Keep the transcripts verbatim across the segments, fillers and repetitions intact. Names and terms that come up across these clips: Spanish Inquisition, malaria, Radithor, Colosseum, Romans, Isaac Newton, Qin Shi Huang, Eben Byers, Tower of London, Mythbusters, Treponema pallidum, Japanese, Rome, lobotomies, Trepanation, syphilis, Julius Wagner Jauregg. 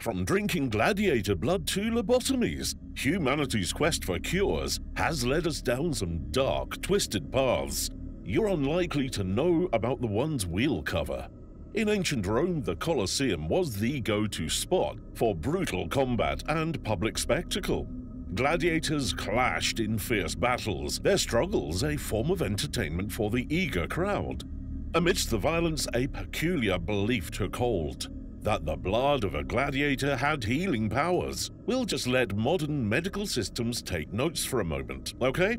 From drinking gladiator blood to lobotomies, humanity's quest for cures has led us down some dark, twisted paths you're unlikely to know about the ones we'll cover. In ancient Rome, the Colosseum was the go-to spot for brutal combat and public spectacle. Gladiators clashed in fierce battles, their struggles a form of entertainment for the eager crowd. Amidst the violence, a peculiar belief took hold that the blood of a gladiator had healing powers. We'll just let modern medical systems take notes for a moment, okay?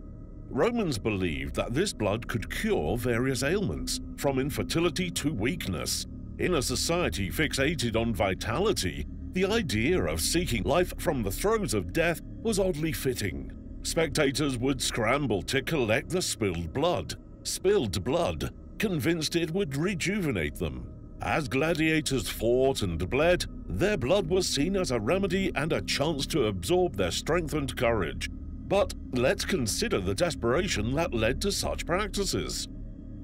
Romans believed that this blood could cure various ailments, from infertility to weakness. In a society fixated on vitality, the idea of seeking life from the throes of death was oddly fitting. Spectators would scramble to collect the spilled blood. Spilled blood, convinced it would rejuvenate them. As gladiators fought and bled, their blood was seen as a remedy and a chance to absorb their strength and courage. But let's consider the desperation that led to such practices.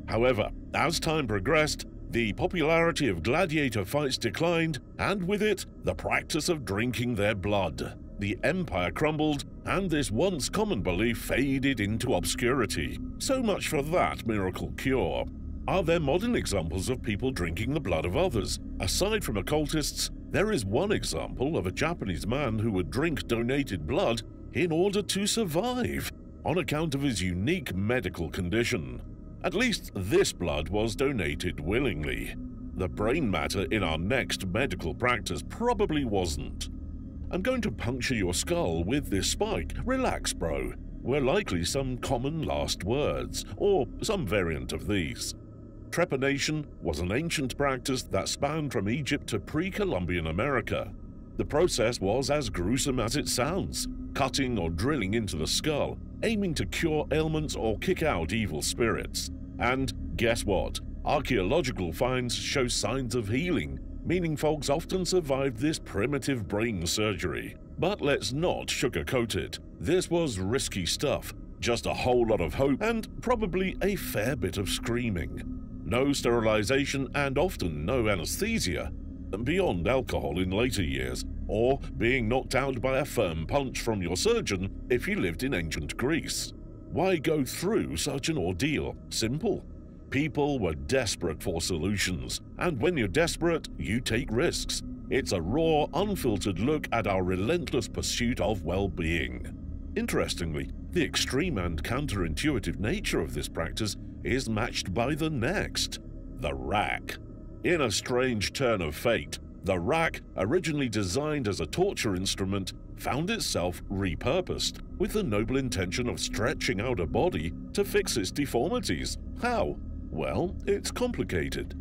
However, as time progressed, the popularity of gladiator fights declined, and with it, the practice of drinking their blood. The empire crumbled, and this once common belief faded into obscurity. So much for that miracle cure. Are there modern examples of people drinking the blood of others? Aside from occultists, there is one example of a Japanese man who would drink donated blood in order to survive, on account of his unique medical condition. At least this blood was donated willingly. The brain matter in our next medical practice probably wasn't. I'm going to puncture your skull with this spike. Relax, bro. Were likely some common last words, or some variant of these. Trepanation was an ancient practice that spanned from Egypt to pre-Columbian America. The process was as gruesome as it sounds, cutting or drilling into the skull, aiming to cure ailments or kick out evil spirits. And guess what? Archaeological finds show signs of healing, meaning folks often survived this primitive brain surgery. But let's not sugarcoat it. This was risky stuff, just a whole lot of hope and probably a fair bit of screaming. No sterilization and often no anesthesia, beyond alcohol in later years, or being knocked out by a firm punch from your surgeon if you lived in ancient Greece. Why go through such an ordeal? Simple. People were desperate for solutions, and when you're desperate, you take risks. It's a raw, unfiltered look at our relentless pursuit of well-being. Interestingly, the extreme and counterintuitive nature of this practice is matched by the next, the rack. In a strange turn of fate, the rack, originally designed as a torture instrument, found itself repurposed, with the noble intention of stretching out a body to fix its deformities. How? Well, it's complicated.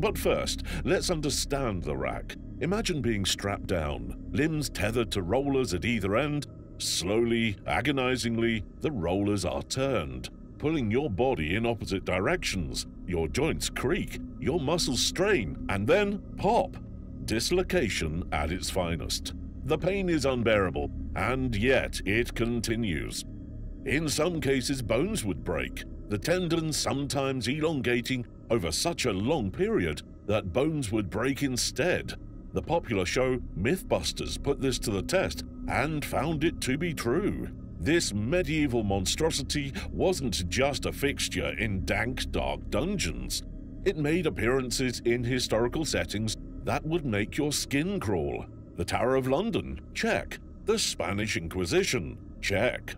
But first, let's understand the rack. Imagine being strapped down, limbs tethered to rollers at either end. Slowly, agonizingly, the rollers are turned, pulling your body in opposite directions. Your joints creak, your muscles strain, and then pop! Dislocation at its finest. The pain is unbearable, and yet it continues. In some cases, bones would break, the tendons sometimes elongating over such a long period that bones would break instead. The popular show Mythbusters put this to the test and found it to be true. This medieval monstrosity wasn't just a fixture in dank, dark dungeons. It made appearances in historical settings that would make your skin crawl. The Tower of London? Check. The Spanish Inquisition? Check.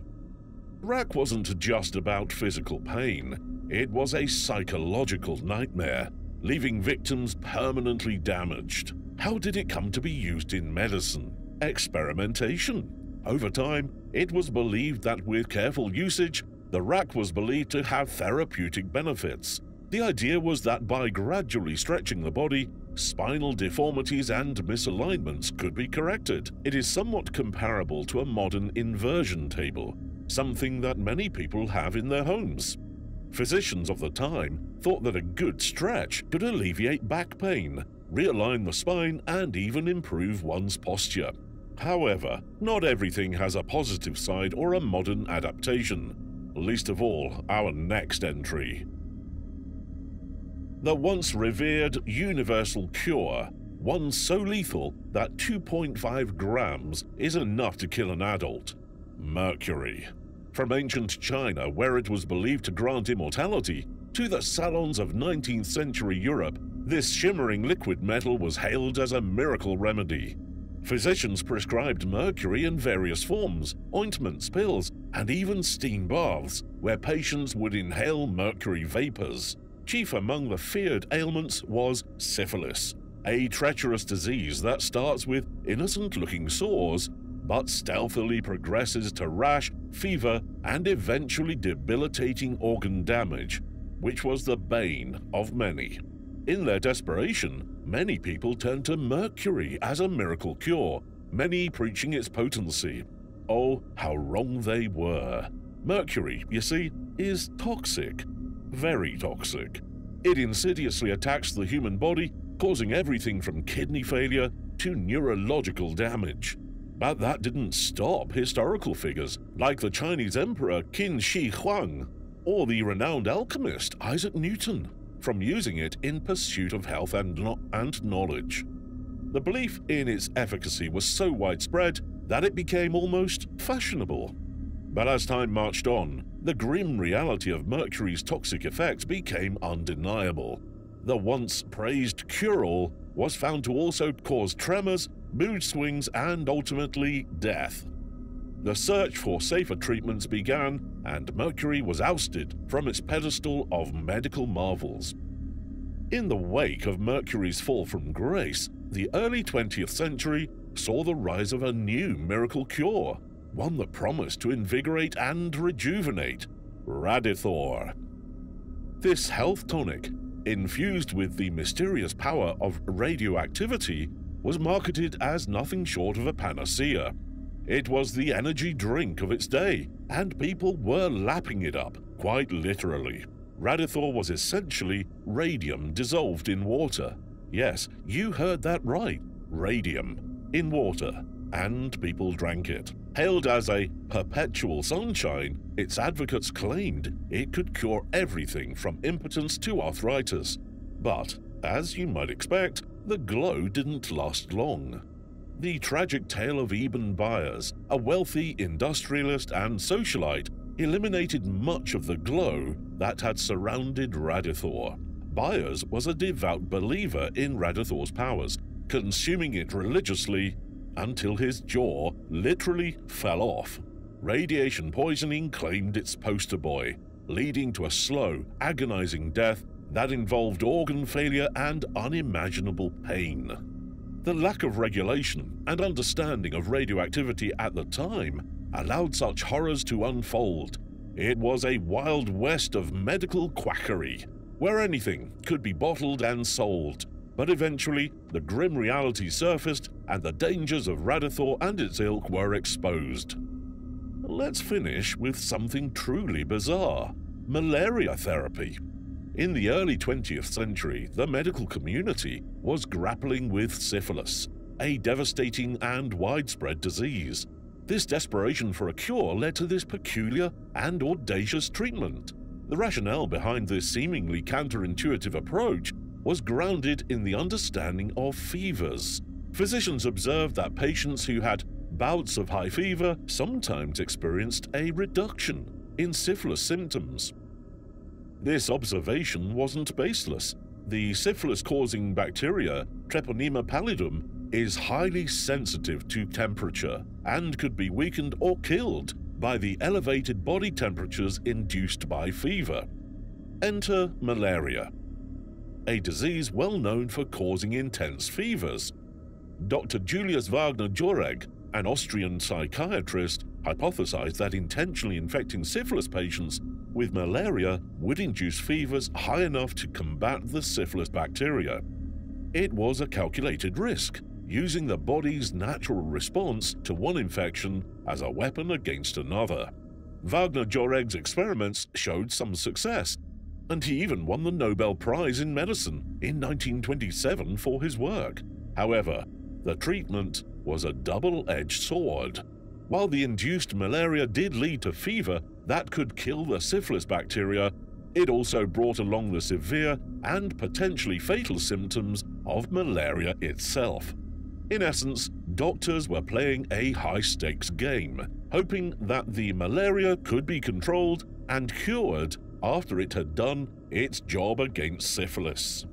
Rack wasn't just about physical pain. It was a psychological nightmare, leaving victims permanently damaged. How did it come to be used in medicine? Experimentation. Over time, it was believed that with careful usage, the rack was believed to have therapeutic benefits. The idea was that by gradually stretching the body, spinal deformities and misalignments could be corrected. It is somewhat comparable to a modern inversion table, something that many people have in their homes. Physicians of the time thought that a good stretch could alleviate back pain, realign the spine, and even improve one's posture. However, not everything has a positive side or a modern adaptation. Least of all, our next entry. The once revered universal cure one so lethal that two point five grams is enough to kill an adult. Mercury. From ancient China, where it was believed to grant immortality, to the salons of nineteenth century Europe, this shimmering liquid metal was hailed as a miracle remedy. Physicians prescribed mercury in various forms, ointments, pills, and even steam baths, where patients would inhale mercury vapors. Chief among the feared ailments was syphilis, a treacherous disease that starts with innocent-looking sores, but stealthily progresses to rash, fever, and eventually debilitating organ damage, which was the bane of many. In their desperation, many people turned to mercury as a miracle cure, many preaching its potency. Oh, how wrong they were. Mercury, you see, is toxic. Very toxic. It insidiously attacks the human body, causing everything from kidney failure to neurological damage. But that didn't stop historical figures like the Chinese Emperor Qin Shi Huang or the renowned alchemist Isaac Newton from using it in pursuit of health and, no and knowledge. The belief in its efficacy was so widespread that it became almost fashionable. But as time marched on, the grim reality of mercury's toxic effects became undeniable. The once praised cure-all was found to also cause tremors, mood swings, and ultimately death. The search for safer treatments began, and mercury was ousted from its pedestal of medical marvels. In the wake of mercury's fall from grace, the early twentieth century saw the rise of a new miracle cure, one that promised to invigorate and rejuvenate: Radithor. This health tonic, infused with the mysterious power of radioactivity, was marketed as nothing short of a panacea. It was the energy drink of its day, and people were lapping it up, quite literally. Radithor was essentially radium dissolved in water. Yes, you heard that right, radium in water, and people drank it. Hailed as a perpetual sunshine, its advocates claimed it could cure everything from impotence to arthritis. But, as you might expect, the glow didn't last long. The tragic tale of Eben Byers, a wealthy industrialist and socialite, eliminated much of the glow that had surrounded Radithor. Byers was a devout believer in Radithor's powers, consuming it religiously until his jaw literally fell off. Radiation poisoning claimed its poster boy, leading to a slow, agonizing death that involved organ failure and unimaginable pain. The lack of regulation and understanding of radioactivity at the time allowed such horrors to unfold. It was a wild west of medical quackery, where anything could be bottled and sold. But eventually, the grim reality surfaced and the dangers of Radithor and its ilk were exposed. Let's finish with something truly bizarre: malaria therapy. In the early twentieth century, the medical community was grappling with syphilis, a devastating and widespread disease. This desperation for a cure led to this peculiar and audacious treatment. The rationale behind this seemingly counterintuitive approach was grounded in the understanding of fevers. Physicians observed that patients who had bouts of high fever sometimes experienced a reduction in syphilis symptoms. This observation wasn't baseless. The syphilis-causing bacteria, Treponema pallidum, is highly sensitive to temperature and could be weakened or killed by the elevated body temperatures induced by fever. Enter malaria, a disease well known for causing intense fevers. Doctor Julius Wagner Jauregg, an Austrian psychiatrist, hypothesized that intentionally infecting syphilis patients with malaria would induce fevers high enough to combat the syphilis bacteria. It was a calculated risk, using the body's natural response to one infection as a weapon against another. Wagner Jauregg's experiments showed some success, and he even won the Nobel Prize in Medicine in nineteen twenty-seven for his work. However, the treatment was a double-edged sword. While the induced malaria did lead to fever that could kill the syphilis bacteria, it also brought along the severe and potentially fatal symptoms of malaria itself. In essence, doctors were playing a high-stakes game, hoping that the malaria could be controlled and cured after it had done its job against syphilis.